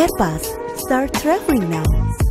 Airpaz, start traveling now.